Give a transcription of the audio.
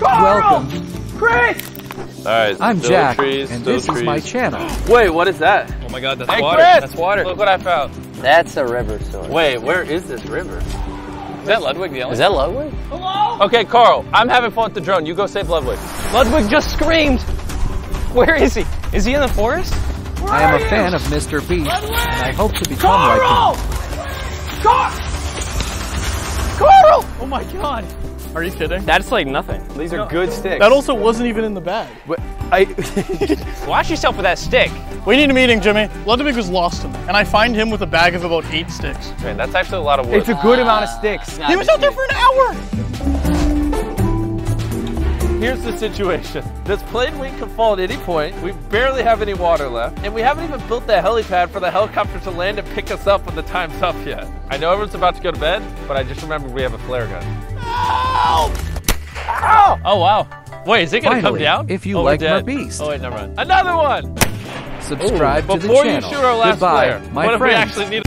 Welcome. Chris! Alright, I'm Jack, and this is my channel. Wait, what is that? Oh my god, that's water. Chris! That's water. Look what I found. That's a river source. Wait, where is this river? Is that Ludwig the only? Is that Ludwig? Hello? Okay, Carl, I'm having fun with the drone. You go save Ludwig. Ludwig just screamed. Where is he? Is he in the forest? Where I am a fan of Mr. Beast, and I hope to become like him. Carl! Oh my god. Are you kidding? That's like nothing. These are good sticks. That also wasn't even in the bag. But Watch yourself with that stick. We need a meeting, Jimmy. Ludwig was lost in there, and I find him with a bag of about 8 sticks. Man, that's actually a lot of wood. It's a good amount of sticks. He was out there for an hour. Here's the situation. This plane wing can fall at any point. We barely have any water left, and we haven't even built the helipad for the helicopter to land and pick us up when the time's up yet. I know everyone's about to go to bed, but I just remembered we have a flare gun. Ow! Ow! Oh wow! Wait, is it gonna come down? If you like my beast. Oh wait, never mind. Another one. Subscribe to the channel. Before you shoot our last flare. What if we actually need?